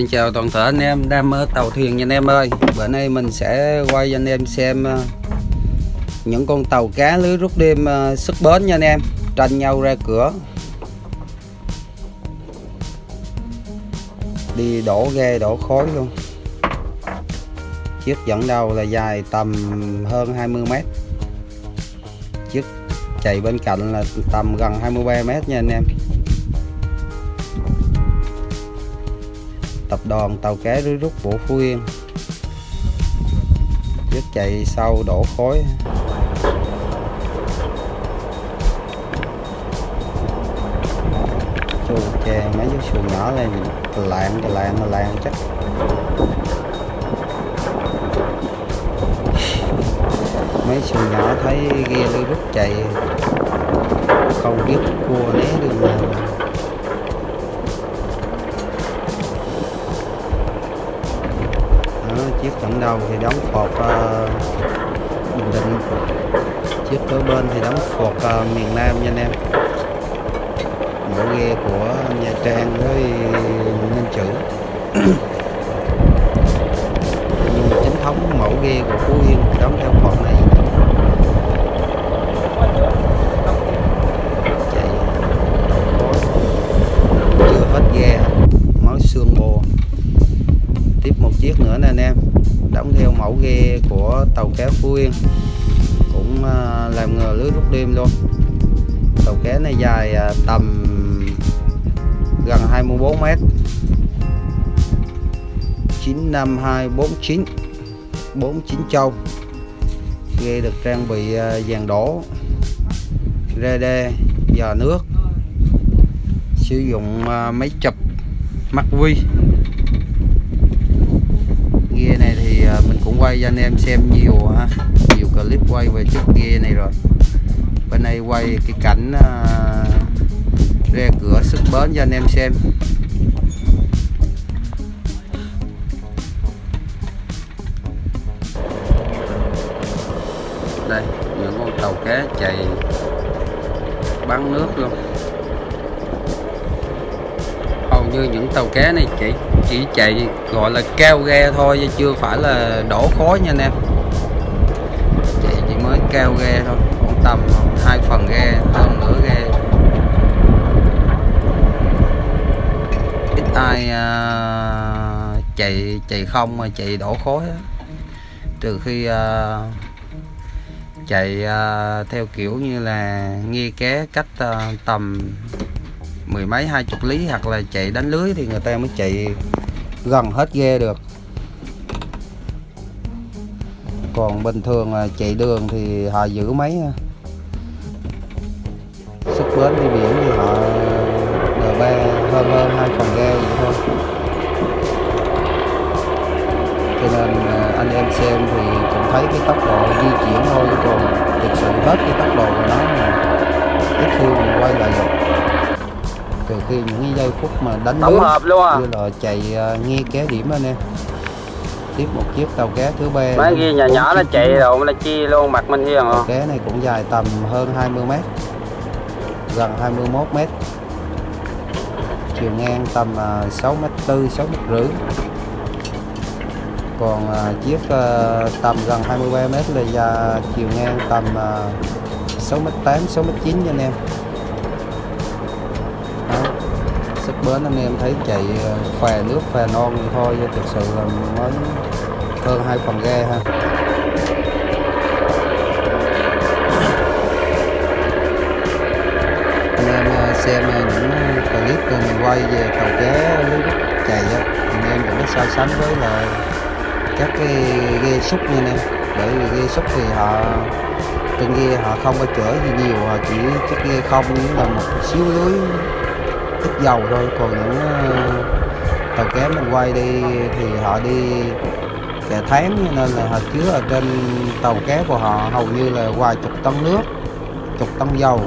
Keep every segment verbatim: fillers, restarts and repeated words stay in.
Xin chào toàn thể anh em đam mê tàu thuyền nha anh em ơi. Bữa nay mình sẽ quay cho anh em xem những con tàu cá lưới rút đêm sức bến nha anh em, tranh nhau ra cửa, đi đổ ghê đổ khối luôn. Chiếc dẫn đầu là dài tầm hơn hai mươi mét, chiếc chạy bên cạnh là tầm gần hai mươi ba mét nha anh em. Tập đoàn tàu cá lưới rút của Phú Yên, chiếc chạy sau đổ khối. Chù chè mấy chiếc xuồng nhỏ này lạng lạng lạng chắc. Mấy xuồng nhỏ thấy ghe lưới rút chạy không biết cua né đường nào. Chiếc dẫn đầu thì đóng phột uh, Bình Định, chiếc đối bên thì đóng phột uh, miền Nam nha anh em. Mẫu ghe của Nha Trang với Ninh Chữ. Nhưng chính thống mẫu ghe của Phú Yên đóng theo phột này. Chạy chưa hết ghe, máu xương bồ. Tiếp một chiếc nữa nè anh em, đóng theo mẫu ghe của tàu cá Phú Yên, cũng làm nghề lưới rút đêm luôn. Tàu cá này dài tầm gần hai mươi bốn mét, chín năm hai bốn chín, bốn mươi chín trâu. Ghe được trang bị dàn đổ, rê đê, giò nước, sử dụng máy chụp mắt vi. Ghe này thì mình cũng quay cho anh em xem nhiều nhiều clip quay về chiếc ghe này rồi. Bên đây quay cái cảnh uh, ra cửa sức bến cho anh em xem. Đây những con tàu cá chạy bắn nước luôn. Hầu như những tàu cá này chỉ chỉ chạy gọi là cao ghe thôi chứ chưa phải là đổ khối nha anh em. Chạy chỉ mới cao ghe thôi, khoảng tầm hai phần ghe, hơn nửa ghe. Ít ai uh, chạy chạy không mà chạy đổ khối đó. Trừ khi uh, chạy uh, theo kiểu như là nghi ké cách uh, tầm mười mấy hai chục lý hoặc là chạy đánh lưới thì người ta mới chạy gần hết ghe được. Còn bình thường là chạy đường thì họ giữ mấy sức bến đi biển thì họ đờ ba hơn hơn hai phần ghe vậy thôi. Cho nên anh em xem thì cũng thấy cái tốc độ di chuyển thôi, còn thực sự hết cái tốc độ của nó là ít khi mình quay lại được. Từ khi những giây phút mà đánh lưới à. Như là chạy uh, nghe ké điểm anh em. Tiếp một chiếc tàu cá thứ ba. Mấy ghe nhỏ nhỏ nó chạy rồi nó chia luôn mặt mình hiền. Tàu cá này cũng dài tầm hơn hai mươi mét, gần hai mươi mốt mét, chiều ngang tầm uh, sáu mét tư, sáu mét rưỡi. Còn uh, chiếc uh, tầm gần hai mươi ba mét là dài, chiều ngang tầm uh, sáu mét tám, sáu mét chín cho anh em. Sức bến anh em thấy chạy phè nước phè non thì thôi, thực sự là mới hơn hai phần ghe ha. Anh em xem những clip mình quay về tàu cá lưới rút chạy anh em cũng so sánh với là các cái ghe súc như này, bởi vì ghe súc thì họ trên ghe họ không có chở gì nhiều, họ chỉ chiếc ghe không nhưng mà một xíu lưới ít dầu thôi. Còn những tàu cá mình quay đi thì họ đi cả tháng, nên là họ chứa ở trên tàu cá của họ hầu như là vài chục tấn nước, chục tấn dầu,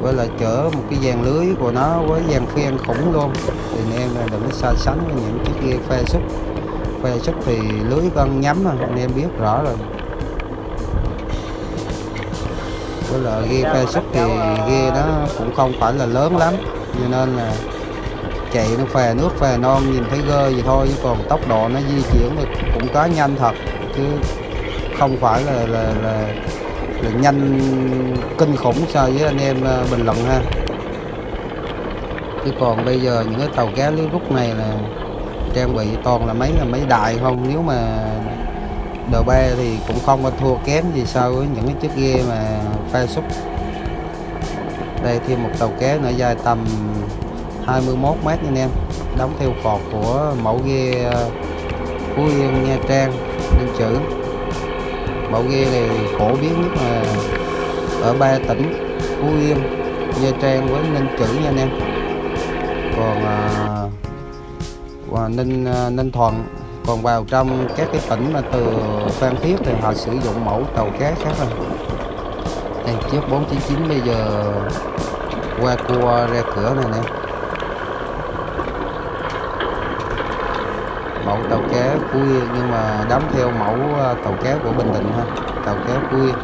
với là chở một cái dàn lưới của nó với dàn khiên khủng luôn. Thì anh em đừng có so sánh với những chiếc ghe phê súc. Phê súc thì lưới con nhắm rồi, anh em biết rõ rồi. Với là ghe phê súc thì ghe nó cũng không phải là lớn lắm, cho nên là chạy nó phè nước phè non nhìn thấy gơ gì thôi, chứ còn tốc độ nó di chuyển thì cũng có nhanh thật, chứ không phải là, là, là, là nhanh kinh khủng so với anh em bình luận ha. Chứ còn bây giờ những cái tàu cá lưới rút này là trang bị toàn là mấy là mấy đại không, nếu mà đờ ba thì cũng không có thua kém gì so với những cái chiếc ghe mà pha súc. Đây thêm một tàu cá nữa dài tầm hai mươi mốt mét anh em, đóng theo cột của mẫu ghe Phú Yên Nha Trang Ninh Chữ. Mẫu ghe này phổ biến nhất là ở ba tỉnh Phú Yên, Nha Trang với Ninh Chữ nha anh em. Còn và Ninh Ninh Thuận, còn vào trong các cái tỉnh mà từ Phan Thiết thì họ sử dụng mẫu tàu cá khác rồi. Đây chiếc bốn chín chín bây giờ qua cua ra cửa này nè, mẫu tàu cá Phú Yên nhưng mà đóng theo mẫu tàu cá của Bình Định ha, tàu cá Phú Yên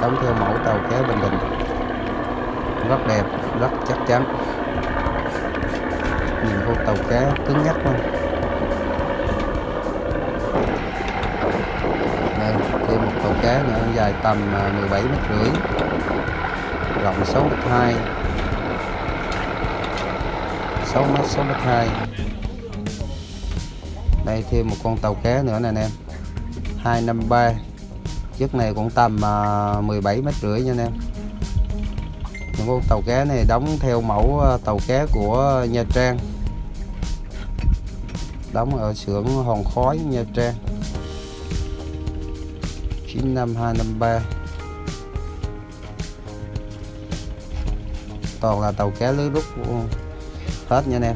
đóng theo mẫu tàu cá Bình Định, rất đẹp, rất chắc chắn. Nhìn con tàu cá cứng nhắc luôn. Đây, thêm một tàu cá nữa dài tầm mười bảy mét rưỡi, rộng sáu mét hai, sáu mét sáu mét hai. Đây thêm một con tàu cá nữa nè anh em, hai năm ba. Chiếc này cũng tầm mười bảy mét rưỡi nha anh em. Những con tàu cá này đóng theo mẫu tàu cá của Nha Trang, đóng ở xưởng Hòn Khói Nha Trang, chín năm hai năm ba. Toàn là tàu cá lưới rút hết nha anh em.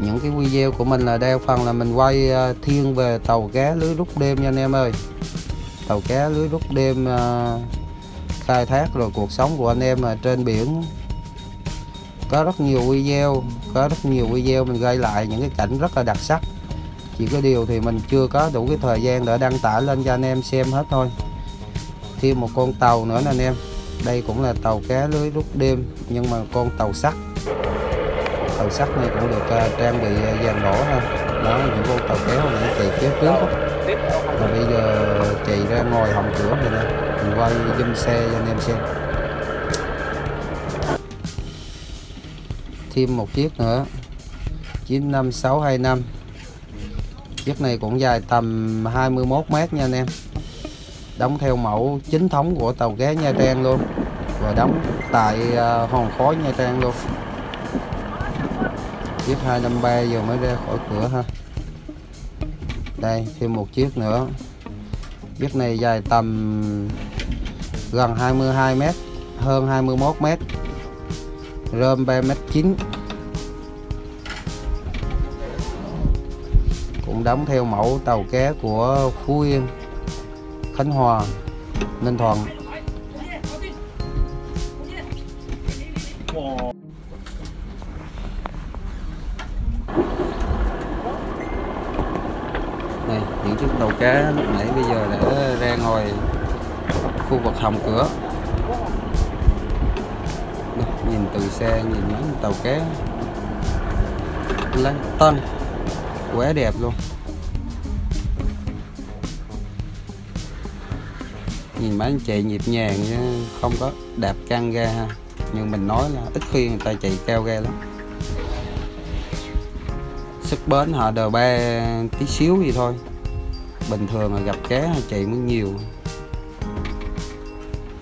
Những cái video của mình là đa phần là mình quay thiên về tàu cá lưới rút đêm nha anh em ơi. Tàu cá lưới rút đêm khai thác rồi cuộc sống của anh em mà trên biển, có rất nhiều video, có rất nhiều video mình gây lại những cái cảnh rất là đặc sắc. Chỉ có điều thì mình chưa có đủ cái thời gian để đăng tải lên cho anh em xem hết thôi. Thêm một con tàu nữa nè anh em, đây cũng là tàu cá lưới rút đêm nhưng mà con tàu sắt. Tàu sắt này cũng được uh, trang bị dàn đỏ ha. Đó, những con tàu kéo này chạy phía trước đó. Rồi bây giờ chạy ra ngồi hòng cửa này nè, mình quay zoom xe cho anh em xem. Thêm một chiếc nữa, chín năm sáu hai năm. Chiếc này cũng dài tầm hai mươi mốt mét nha anh em, đóng theo mẫu chính thống của tàu cá Nha Trang luôn, và đóng tại uh, Hòn Khói Nha Trang luôn. Chiếc hai năm ba giờ mới ra khỏi cửa ha. Đây thêm một chiếc nữa, chiếc này dài tầm gần hai mươi hai mét, hơn hai mươi mốt mét, rơm ba mét chín, cũng đóng theo mẫu tàu cá của Phú Yên, Khánh Hòa, Ninh Thuận. Này, những chiếc tàu cá lúc nãy bây giờ đã ra ngồi khu vực hầm cửa. Nhìn từ xe nhìn những tàu cá lăn tăn quá đẹp luôn. Nhìn máy chạy nhịp nhàng chứ không có đạp căng ga ha. Nhưng mình nói là ít khi người ta chạy cao ga lắm, sức bến họ đờ ba tí xíu gì thôi. Bình thường là gặp cá chạy mới nhiều.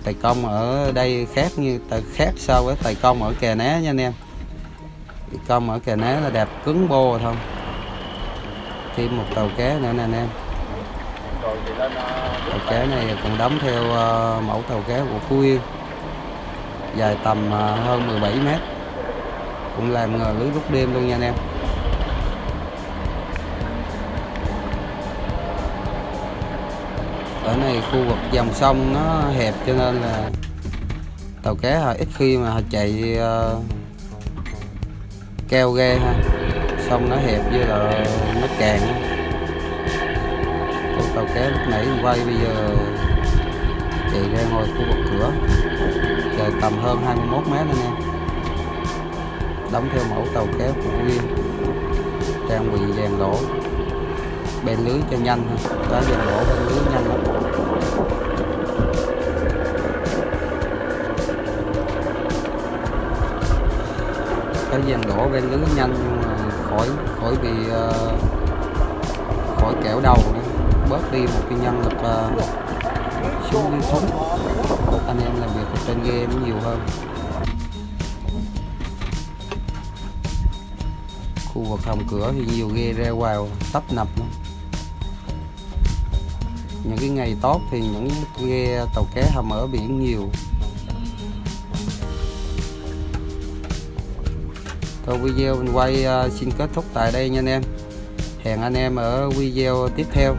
Tài công ở đây khác như tài khác so với tài công ở Kè Ná nha anh em. Tài công ở Kè Ná là đạp cứng bô thôi. Thêm một tàu cá nữa nè anh em, tàu cá này còn đóng theo uh, mẫu tàu cá của Phú Yên, dài tầm uh, hơn mười bảy mét, cũng làm uh, lưới rút đêm luôn nha anh em. Ở này khu vực dòng sông nó hẹp cho nên là tàu cá họ ít khi mà họ chạy uh, keo ghe ha, sông nó hẹp với là nó cạn. Con tàu cá lúc nãy quay bây giờ chạy ra ngồi khu vực cửa, dài tầm hơn hai mươi mốt mét anh em. đóng theo mẫu tàu kéo của Nguyên, trang bị dàn lỗ bên lưới cho nhanh thôi, cái dàn lỗ bên lưới nhanh lắm. Cái dàn lỗ bên lưới nhanh nhưng mà khỏi khỏi bị uh, khỏi kẹo đầu nữa, bớt đi một cái nhân lực uh, xuống thúng, anh em làm việc trên game nhiều hơn. Khu vực hầm cửa thì nhiều ghe ra vào tấp nập lắm. Những cái ngày tốt thì những ghe tàu cá hầm ở biển nhiều. Thôi video mình quay xin kết thúc tại đây nha anh em. Hẹn anh em ở video tiếp theo.